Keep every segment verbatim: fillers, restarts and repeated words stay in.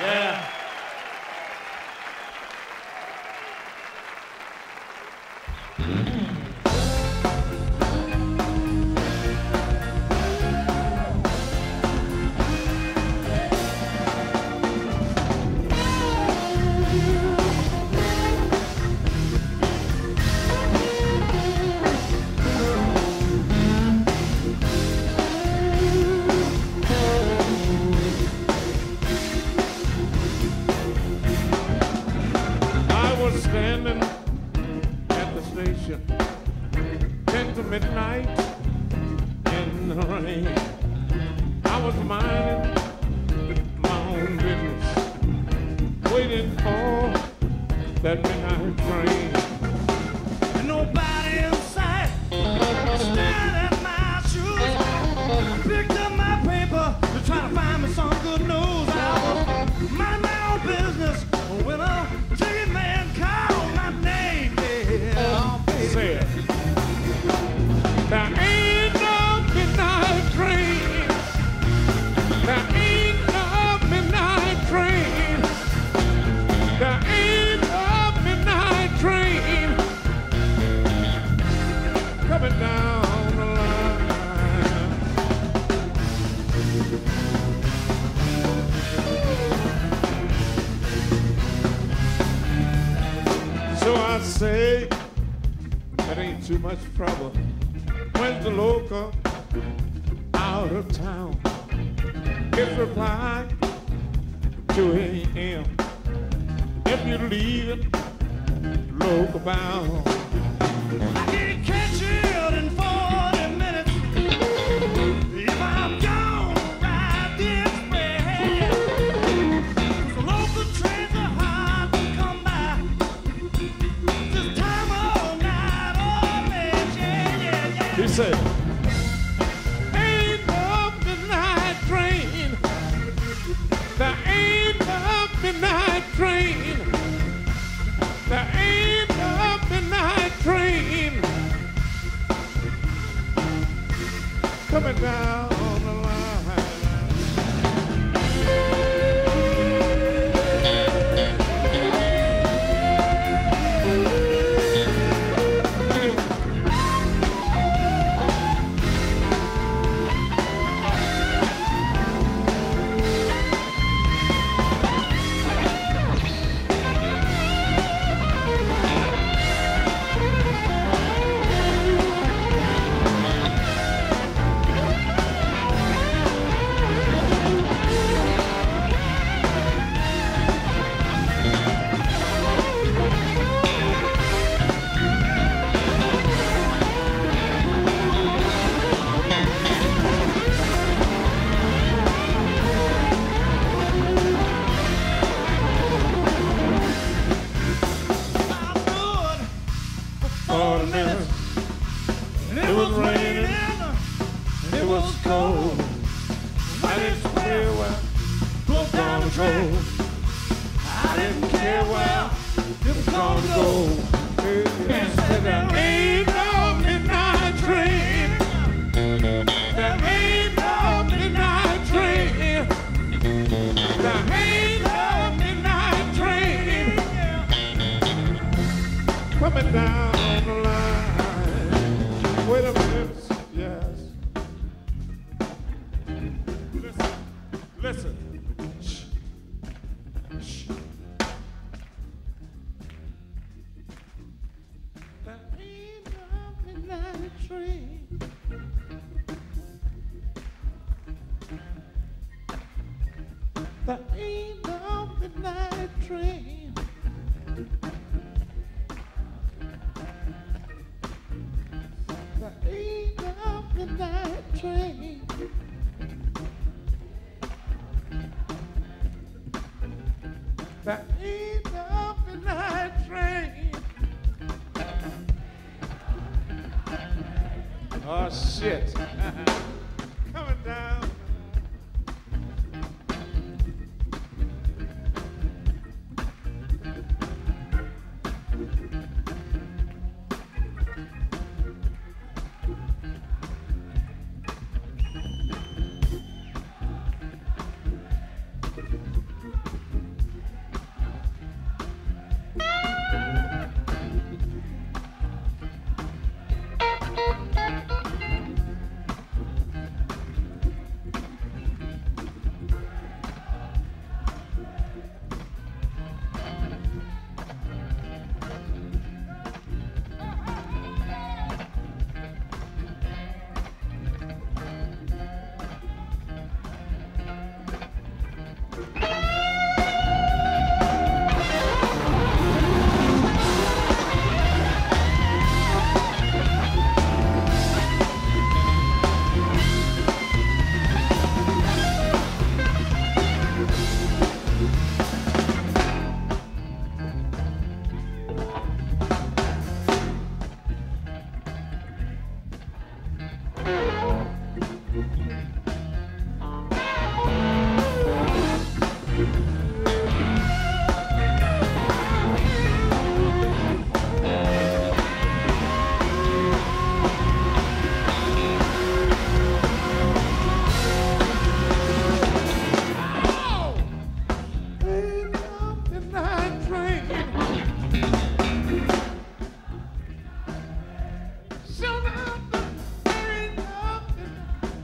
Yeah.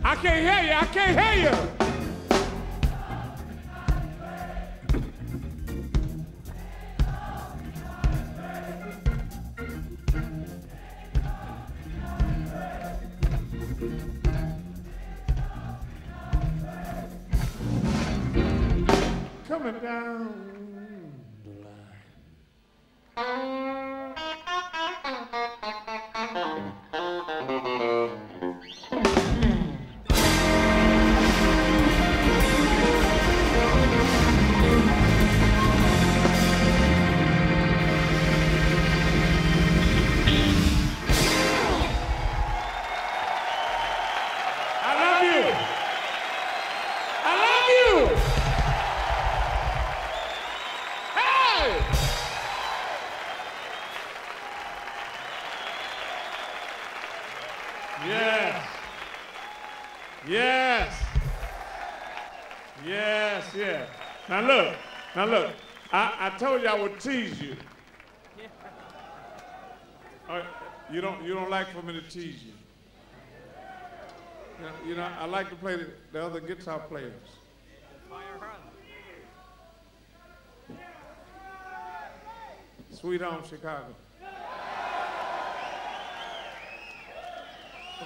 I can't hear you, I can't hear you. Yes. Yes. Yes, yes. Now look, now look. I, I told you I would tease you. Uh, you don't you don't like for me to tease you. You know, you know I like to play the, the other guitar players. Sweet Home Chicago.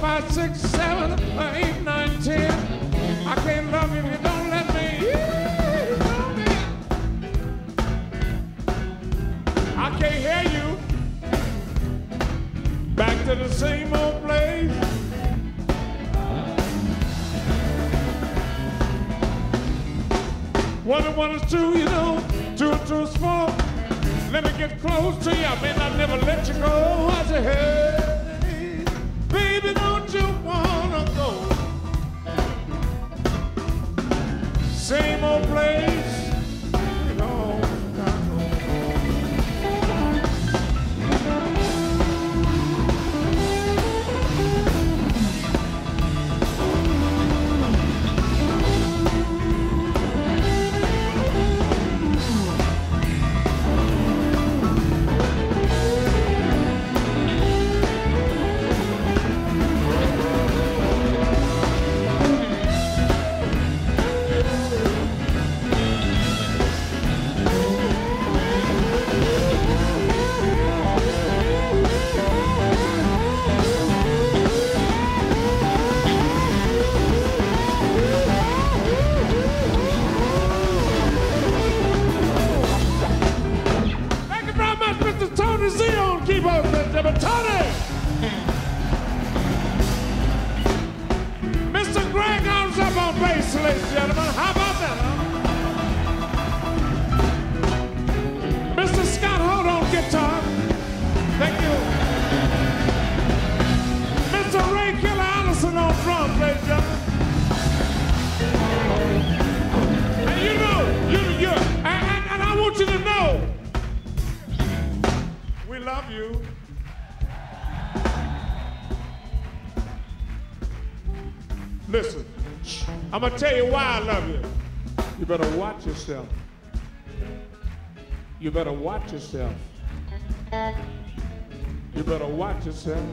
five, six, seven, eight, nine, ten. I can't love you if you don't let me. I can't hear you. Back to the same old place. One and one is two, you know. Two and two is four. Let me get close to you. I may not never let you go. I say, hey. Baby, don't you wanna go? Same old place. Ladies and gentlemen, how about that? Huh? Mister Scott, hold on guitar. Thank you. Mister Ray Killer Allison on drums, ladies and gentlemen. And you know, you, you, and, and, and I want you to know you. Listen, I'm gonna tell you why I love you. You better watch yourself. You better watch yourself. You better watch yourself.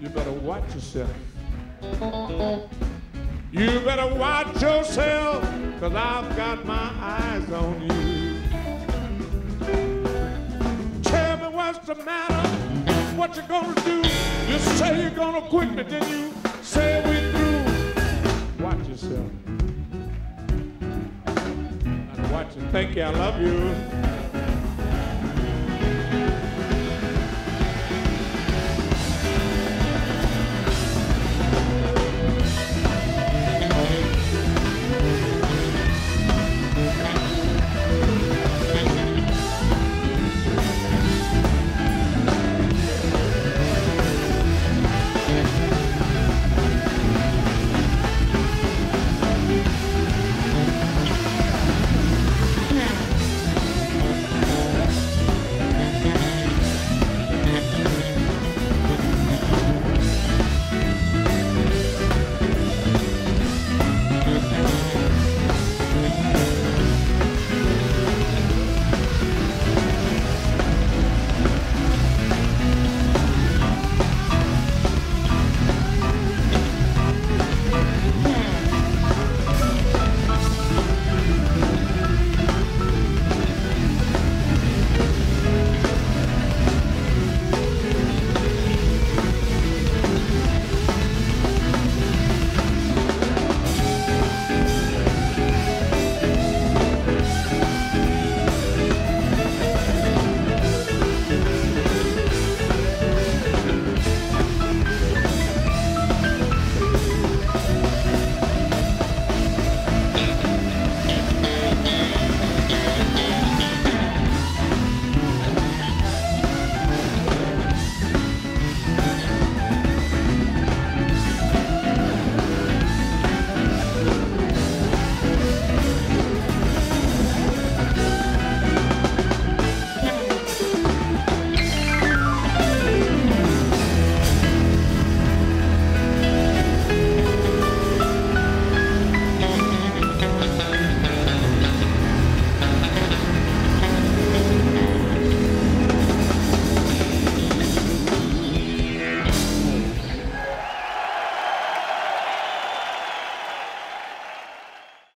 You better watch yourself. You better watch yourself, cause I've got my eyes on you. Tell me what's the matter, what you gonna do? You say you're gonna quit me, then you say we're through. Watch yourself. And watch it. Thank you, I love you.